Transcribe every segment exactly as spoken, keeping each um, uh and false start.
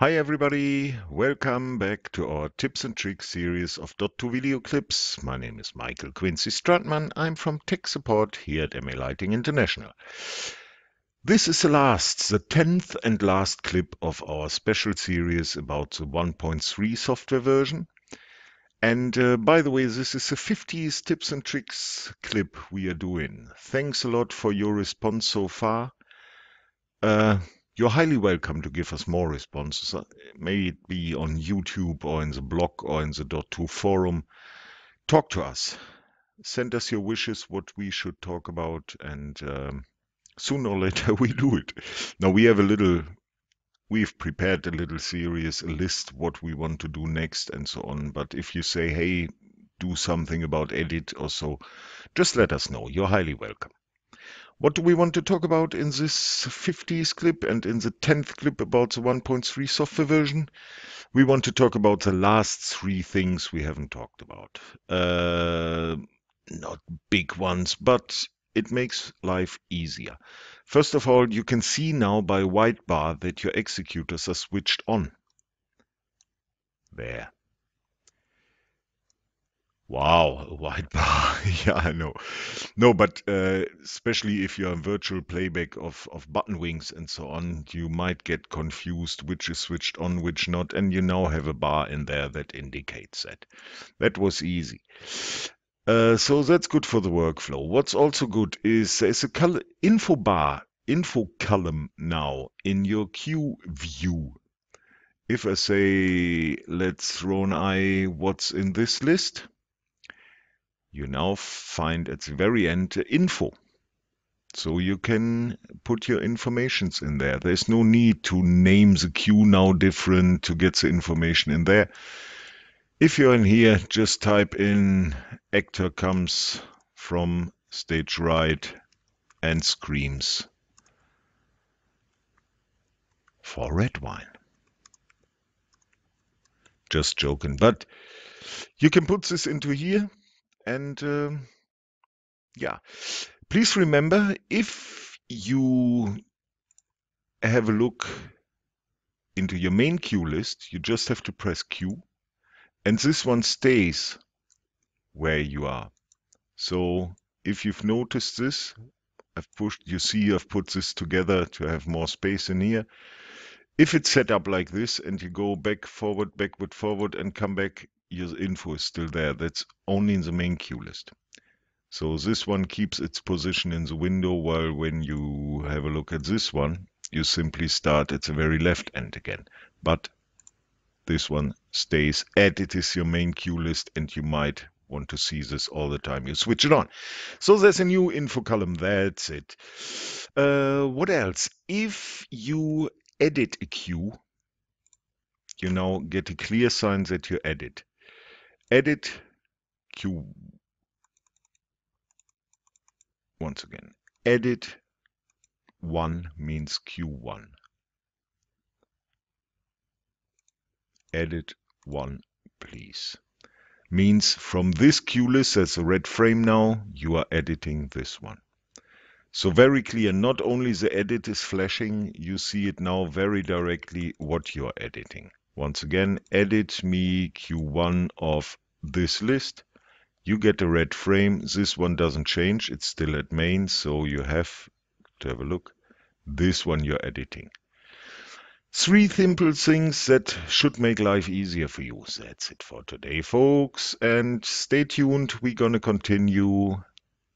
Hi everybody, welcome back to our tips and tricks series of dot two video clips. My name is Michael Quincy Strandman. I'm from tech support here at M A Lighting International. This is the last, the tenth and last clip of our special series about the one point three software version. And uh, by the way, this is the fiftieth tips and tricks clip we are doing. Thanks a lot for your response so far. Uh, You're highly welcome to give us more responses, may it be on YouTube or in the blog or in the dot two forum. Talk to us, send us your wishes, what we should talk about, and um, sooner or later we do it. Now we have a little, we've prepared a little series, a list what we want to do next and so on, but if you say, hey, do something about edit or so, just let us know, you're highly welcome. What do we want to talk about in this fiftieth clip and in the tenth clip about the one point three software version? We want to talk about the last three things we haven't talked about. Uh, not big ones, but it makes life easier. First of all, you can see now by a white bar that your executors are switched on. There. Wow, a white bar. Yeah, I know. No, but uh, especially if you're in virtual playback of, of button wings and so on, you might get confused which is switched on, which not, and you now have a bar in there that indicates that. That was easy. Uh, so that's good for the workflow. What's also good is there's a color, info bar, info column now in your queue view. If I say, let's throw an eye what's in this list, you now find at the very end uh, info. So you can put your informations in there. There's no need to name the queue now different to get the information in there. If you're in here, just type in actor comes from stage right and screams for red wine. Just joking, but you can put this into here. And uh, yeah, please remember, if you have a look into your main queue list, you just have to press Q and this one stays where you are. So if you've noticed this, I've pushed, you see I've put this together to have more space in here. If it's set up like this and you go back, forward, backward, forward and come back, your info is still there. That's only in the main queue list. So this one keeps its position in the window, while when you have a look at this one, you simply start at the very left end again. But this one stays as it is your main queue list, and you might want to see this all the time you switch it on. So there's a new info column, that's it. Uh, what else? If you edit a queue, you now get a clear sign that you edit. Edit queue, once again, edit one means Q one. Edit one, please. Means from this queue list, as a red frame now, you are editing this one. So very clear, not only the edit is flashing, you see it now very directly what you're editing. Once again, edit me Q one of this list. You get a red frame. This one doesn't change. It's still at main, so you have to have a look. This one you're editing. Three simple things that should make life easier for you. That's it for today, folks. And stay tuned. We're going to continue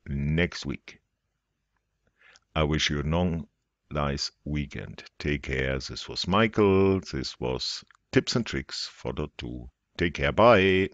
next week. I wish you a long, nice weekend. Take care. This was Michael. This was Tips and Tricks for dot two. Take care. Bye.